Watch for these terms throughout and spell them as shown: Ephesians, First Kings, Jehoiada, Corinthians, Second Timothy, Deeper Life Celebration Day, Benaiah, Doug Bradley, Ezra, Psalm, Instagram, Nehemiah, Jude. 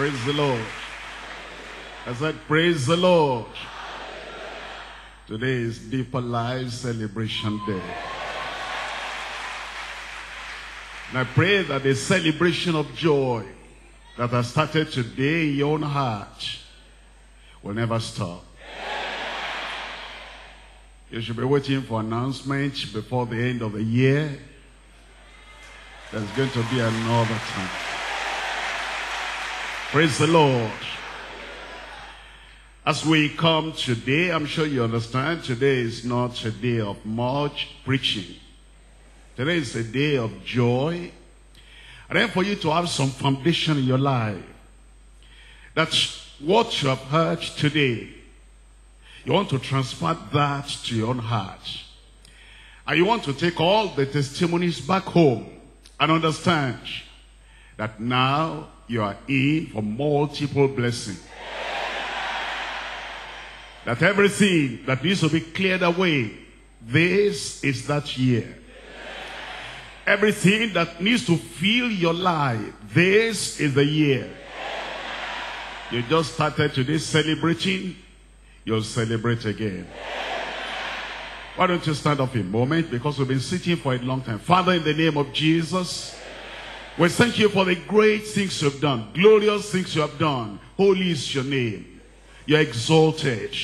Praise the Lord. I said, praise the Lord. Today is Deeper Life Celebration Day. And I pray that the celebration of joy that has started today in your own heart will never stop. You should be waiting for announcements before the end of the year. There's going to be another time. Praise the Lord. As we come today, I'm sure you understand, today is not a day of much preaching. Today is a day of joy. And then for you to have some foundation in your life. That's what you have heard today. You want to transfer that to your own heart. And you want to take all the testimonies back home. And understand that now you are in for multiple blessings. That everything that needs to be cleared away, this is that year. Everything that needs to fill your life, this is the year. You just started today celebrating, you'll celebrate again. Why don't you stand up a moment, because we've been sitting for a long time. Father, in the name of Jesus, we thank you for the great things you have done, glorious things you have done. Holy is your name. You are exalted,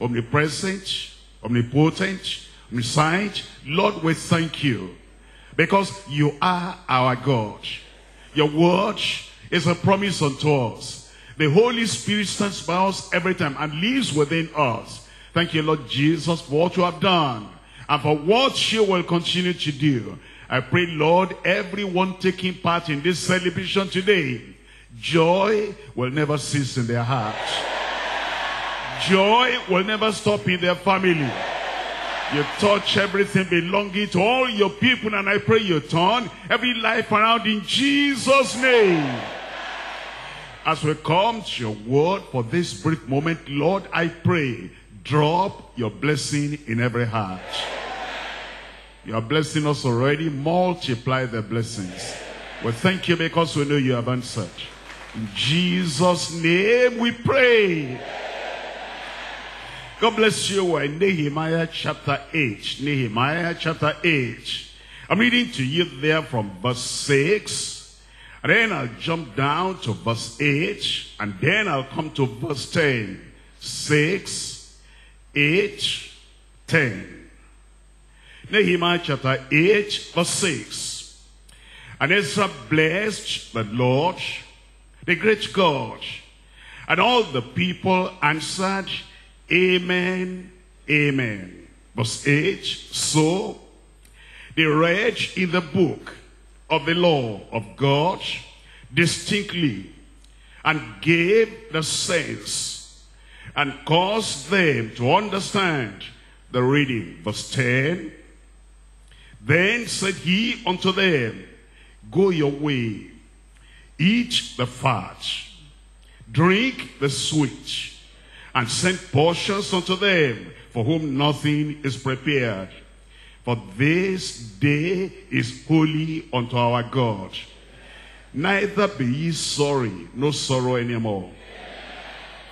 omnipresent, omnipotent, omniscient. Lord, we thank you, because you are our God. Your word is a promise unto us. The Holy Spirit stands by us every time and lives within us. Thank you, Lord Jesus, for what you have done and for what you will continue to do. I pray, Lord, everyone taking part in this celebration today, joy will never cease in their heart. Joy will never stop in their family. You touch everything belonging to all your people, and I pray you turn every life around in Jesus' name. As we come to your word for this brief moment, Lord, I pray, drop your blessing in every heart. You are blessing us already. Multiply the blessings. We thank you because we know you have answered. In Jesus' name we pray. God bless you. We're in Nehemiah chapter 8. Nehemiah chapter 8. I'm reading to you there from verse 6. And then I'll jump down to verse 8. And then I'll come to verse 10. 6. 8:10. Nehemiah chapter 8 verse 6. And Ezra blessed the Lord, the great God, and all the people answered, Amen, Amen. Verse 8. So they read in the book of the law of God distinctly, and gave the sense, and cause them to understand the reading. Verse 10. Then said he unto them, Go your way, eat the fat, drink the sweet, and send portions unto them, for whom nothing is prepared. For this day is holy unto our God. Neither be ye sorry, no sorrow anymore.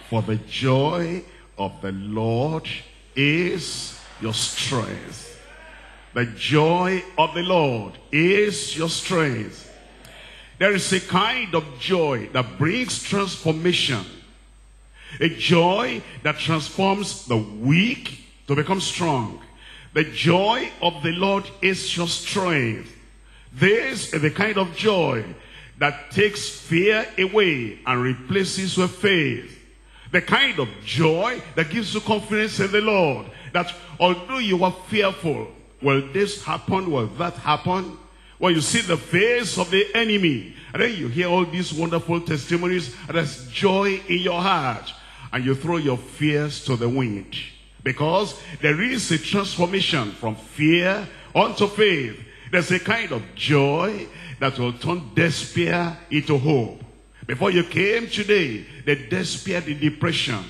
For the joy of the Lord is your strength. The joy of the Lord is your strength. There is a kind of joy that brings transformation. A joy that transforms the weak to become strong. The joy of the Lord is your strength. This is the kind of joy that takes fear away and replaces with faith. The kind of joy that gives you confidence in the Lord. That although you are fearful, will this happen, will that happen? Well, you see the face of the enemy. And then you hear all these wonderful testimonies. And there's joy in your heart. And you throw your fears to the wind. Because there is a transformation from fear unto faith. There's a kind of joy that will turn despair into hope. Before you came today, the despair, the depression,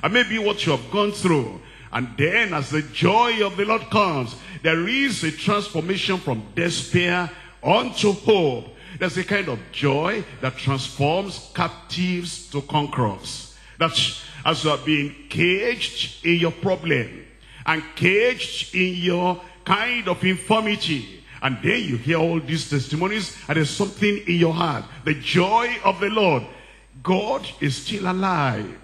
and maybe what you have gone through. And then as the joy of the Lord comes, there is a transformation from despair unto hope. There's a kind of joy that transforms captives to conquerors. That's as you are being caged in your problem and caged in your kind of infirmity, and then you hear all these testimonies and there's something in your heart, the joy of the Lord. God is still alive,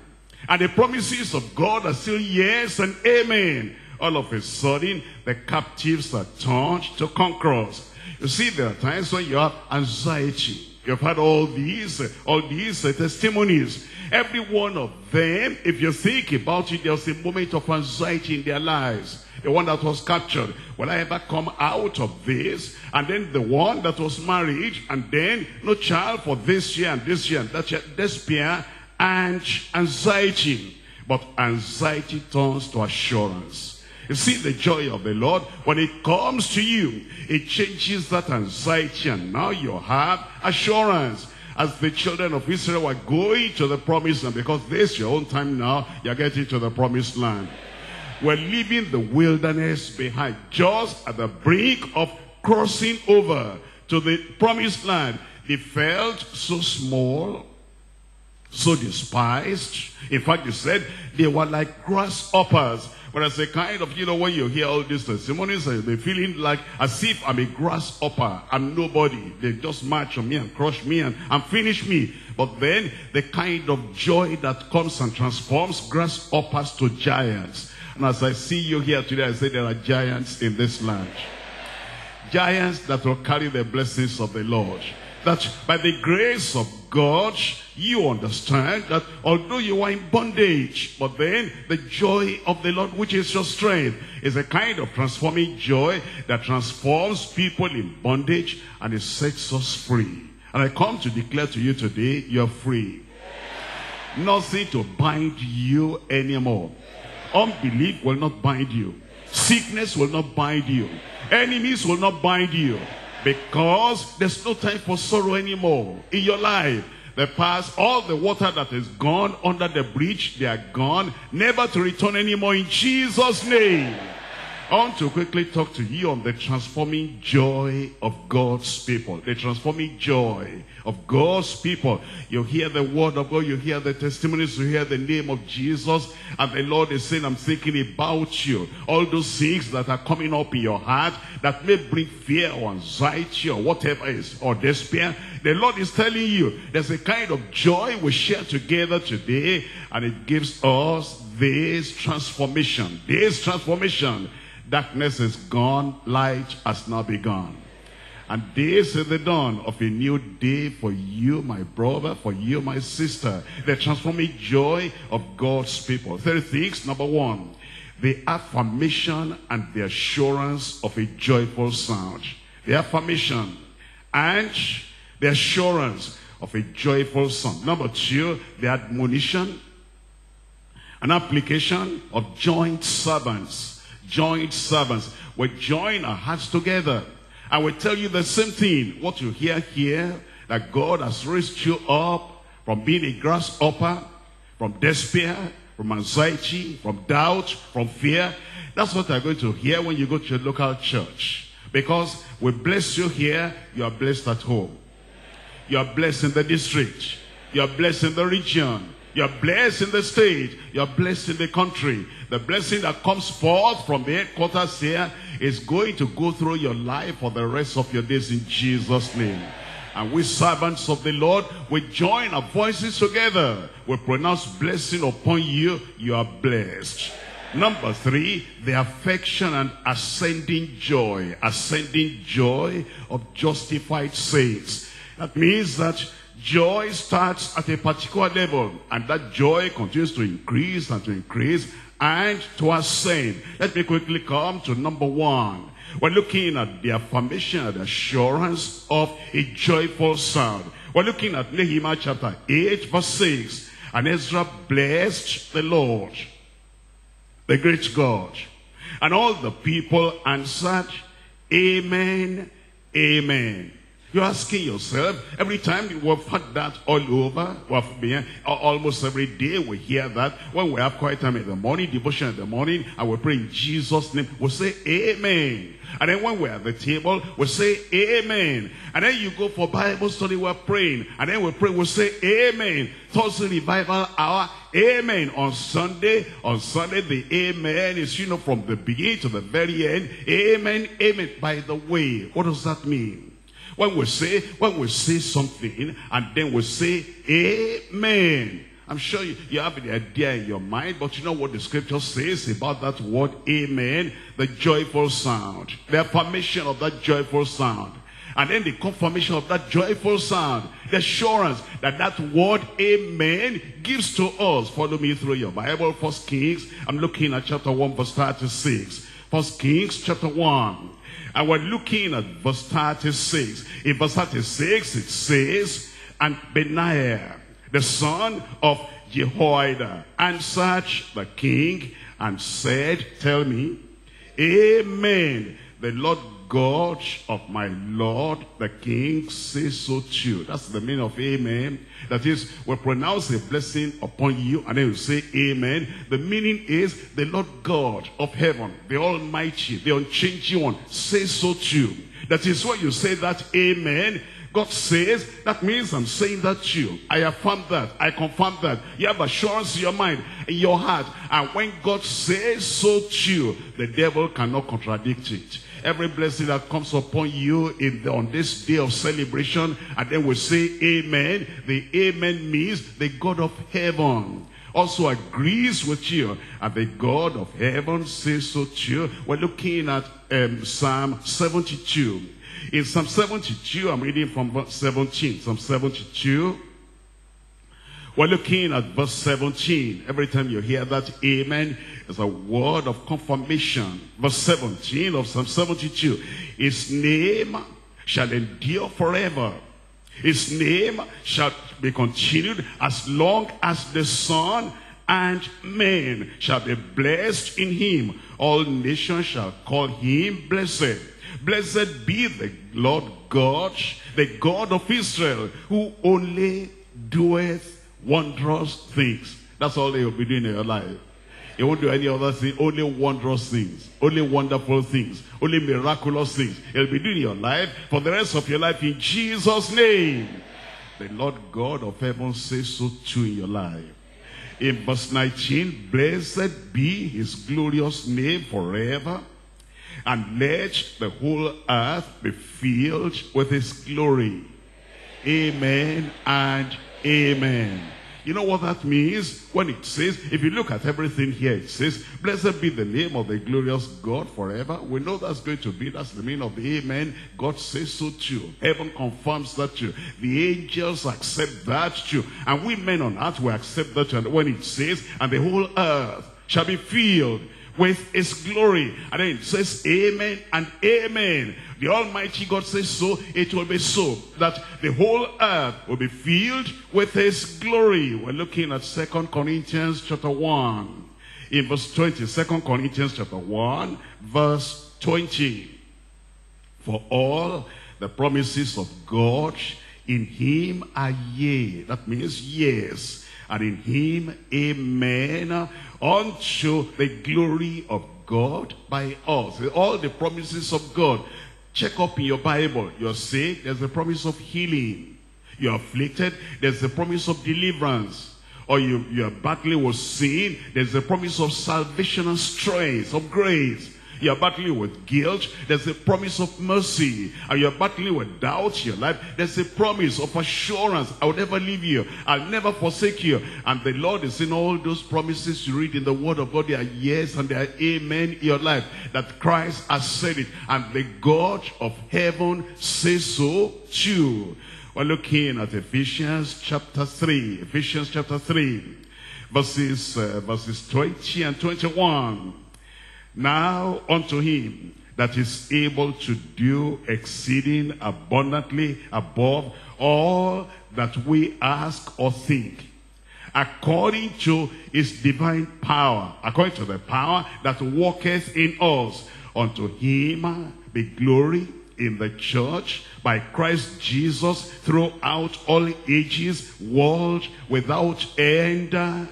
and the promises of God are still yes and amen. All of a sudden, the captives are turned to conquerors. You see, there are times when you have anxiety. You've had all these testimonies. Every one of them, if you think about it, there's a moment of anxiety in their lives. The one that was captured, will I ever come out of this? And then the one that was married, and then no child for this year, and that year. Despair and anxiety. But anxiety turns to assurance. You see, the joy of the Lord, when it comes to you, it changes that anxiety, and now you have assurance. As the children of Israel were going to the promised land, because this is your own time now, you're getting to the promised land. We're leaving the wilderness behind, just at the brink of crossing over to the promised land. They felt so small, so despised. In fact, they said they were like grasshoppers. But as a kind of, when you hear all these testimonies, and they're feeling like as if I'm a grasshopper, I'm nobody. They just march on me and crush me and finish me. But then the kind of joy that comes and transforms grasshoppers to giants. And as I see you here today, I say there are giants in this land. Giants that will carry the blessings of the Lord. That by the grace of God, you understand that although you are in bondage, but then the joy of the Lord, which is your strength, is a kind of transforming joy that transforms people in bondage and it sets us free. And I come to declare to you today, you're free. Yeah. Nothing to bind you anymore. Yeah. Unbelief will not bind you. Yeah. Sickness will not bind you. Yeah. Enemies will not bind you. Yeah. Because there's no time for sorrow anymore in your life. The past, all the water that is gone under the bridge, they are gone, never to return anymore in Jesus' name. I want to quickly talk to you on the transforming joy of God's people. The transforming joy of God's people. You hear the word of God, you hear the testimonies, you hear the name of Jesus, and the Lord is saying, I'm thinking about you. All those things that are coming up in your heart that may bring fear or anxiety or whatever is, or despair, the Lord is telling you there's a kind of joy we share together today, and it gives us this transformation. This transformation. Darkness is gone, light has now begun. And this is the dawn of a new day for you, my brother, for you, my sister. The transforming joy of God's people. 3 things. Number 1, the affirmation and the assurance of a joyful sound. The affirmation and the assurance of a joyful sound. Number 2, the admonition and application of joint servants. Joint servants. We join our hearts together. I will tell you the same thing. What you hear here, that God has raised you up from being a grasshopper, from despair, from anxiety, from doubt, from fear. That's what you're going to hear when you go to your local church. Because we bless you here, you are blessed at home. You are blessed in the district. You are blessed in the region. You're blessed in the state. You're blessed in the country. The blessing that comes forth from the headquarters here is going to go through your life for the rest of your days in Jesus' name. And we servants of the Lord, we join our voices together. We pronounce blessing upon you. You are blessed. Number 3, the affection and ascending joy. Ascending joy of justified saints. That means that joy starts at a particular level, and that joy continues to increase and to increase and to ascend. Let me quickly come to number 1. We're looking at the affirmation and assurance of a joyful sound. We're looking at Nehemiah chapter 8 verse 6. And Ezra blessed the Lord, the great God. And all the people answered, Amen, Amen. You're asking yourself, every time we've had that all over, almost every day we hear that. When we have quiet time in the morning, devotion in the morning, and we pray in Jesus' name, we'll say amen. And then when we're at the table, we'll say amen. And then you go for Bible study, we're praying. And then we pray, we'll say amen. Thursday revival hour, amen. On Sunday, the amen is, from the beginning to the very end. Amen, amen. By the way, what does that mean? When we say something and then we say amen, I'm sure you have an idea in your mind, but you know what the scripture says about that word amen? The joyful sound, the affirmation of that joyful sound, and then the confirmation of that joyful sound, the assurance that that word amen gives to us. Follow me through your Bible. First Kings, I'm looking at chapter 1 verse 36. First Kings chapter 1. And we're looking at verse 36. In verse 36, it says, and Benaiah, the son of Jehoiada, answered the king and said, tell me, amen, the Lord God of my Lord, the king, says so to you. That's the meaning of amen. That is, we pronounce a blessing upon you and then we say amen. The meaning is, the Lord God of heaven, the Almighty, the unchanging one, says so to you. That is, when you say that amen, God says, that means I'm saying that to you. I affirm that. I confirm that. You have assurance in your mind, in your heart. And when God says so to you, the devil cannot contradict it. Every blessing that comes upon you on this day of celebration, and then we say amen, the amen means the God of heaven also agrees with you, and the God of heaven says so to you. We're looking at Psalm 72. In Psalm 72, I'm reading from verse 17. Psalm 72, we're looking at verse 17. Every time you hear that amen, it's a word of confirmation. Verse 17 of Psalm 72. His name shall endure forever. His name shall be continued as long as the sun, and men shall be blessed in him. All nations shall call him blessed. Blessed be the Lord God, the God of Israel, who only doeth wondrous things. That's all they will be doing in your life. You won't do any other thing, only wondrous things, only wonderful things, only miraculous things. You'll be doing your life for the rest of your life in Jesus' name. The Lord God of heaven says so too in your life. In verse 19, blessed be his glorious name forever, and let the whole earth be filled with his glory. Amen and amen. You know what that means? When it says, if you look at everything here, it says, blessed be the name of the glorious God forever. We know that's the meaning of the amen. God says so too. Heaven confirms that too. The angels accept that too. And we men on earth will accept that too. And when it says, and the whole earth shall be filled with his glory, and then it says amen and amen, the Almighty God says so, it will be so, that the whole earth will be filled with his glory. We're looking at Second Corinthians chapter 1 in verse 20. Second Corinthians chapter 1 verse 20. For all the promises of God in him are yea, that means yes, and in him amen, unto the glory of God by us. All the promises of God. Check up in your Bible. You're sick, there's a promise of healing. You're afflicted, there's a promise of deliverance. Or you're battling with sin, there's a promise of salvation and strength, of grace. You're battling with guilt, there's a promise of mercy. And you're battling with doubts in your life, there's a promise of assurance. I will never leave you, I'll never forsake you. And the Lord is in all those promises you read in the word of God. They are yes and they are amen in your life. That Christ has said it, and the God of heaven says so too. We're looking at Ephesians chapter 3. Ephesians chapter 3 verses 20 and 21. Now unto him that is able to do exceeding abundantly above all that we ask or think, according to his divine power, according to the power that worketh in us, unto him be glory in the church by Christ Jesus throughout all ages, world without end. Amen.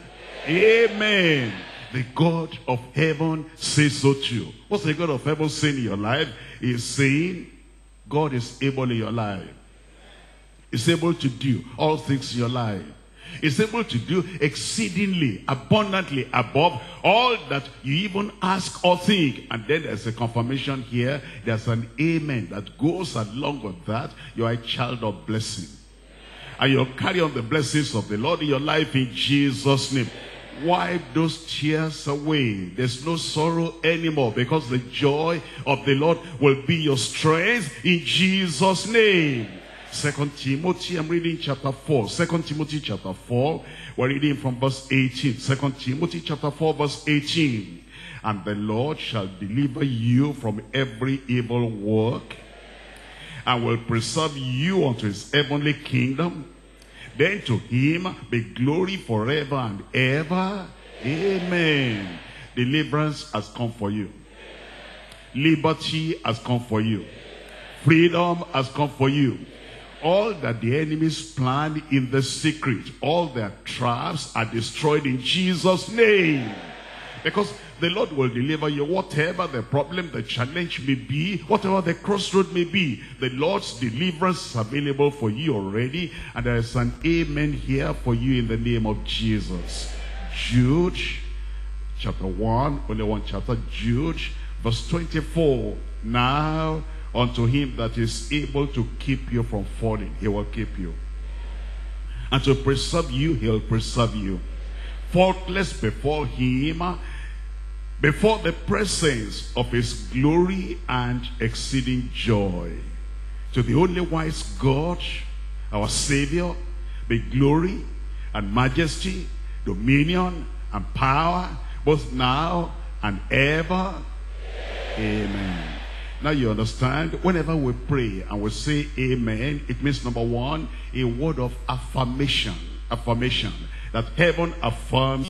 Amen. The God of heaven says so too. What's the God of heaven saying in your life? He's saying God is able in your life. He's able to do all things in your life. He's able to do exceedingly, abundantly, above all that you even ask or think. And then there's a confirmation here. There's an amen that goes along with that. You are a child of blessing. And you'll carry on the blessings of the Lord in your life in Jesus' name. Wipe those tears away. There's no sorrow anymore because the joy of the Lord will be your strength in Jesus' name. 2 Timothy, I'm reading chapter 4. 2 Timothy chapter 4, we're reading from verse 18. 2 Timothy chapter 4 verse 18. And the Lord shall deliver you from every evil work, and will preserve you unto his heavenly kingdom. Then to him be glory forever and ever. Amen. Deliverance has come for you. Liberty has come for you. Freedom has come for you. All that the enemies plan in the secret, all their traps are destroyed in Jesus' name. Because the Lord will deliver you, whatever the problem, the challenge may be, whatever the crossroad may be. The Lord's deliverance is available for you already. And there is an amen here for you in the name of Jesus. Jude chapter 1, only one chapter, Jude verse 24. Now unto him that is able to keep you from falling, he will keep you. And to preserve you, he'll preserve you. Faultless before him, before the presence of his glory and exceeding joy. To the only wise God, our Savior, be glory and majesty, dominion and power, both now and ever. Amen. Now you understand, whenever we pray and we say amen, it means number one, a word of affirmation. Affirmation that heaven affirms.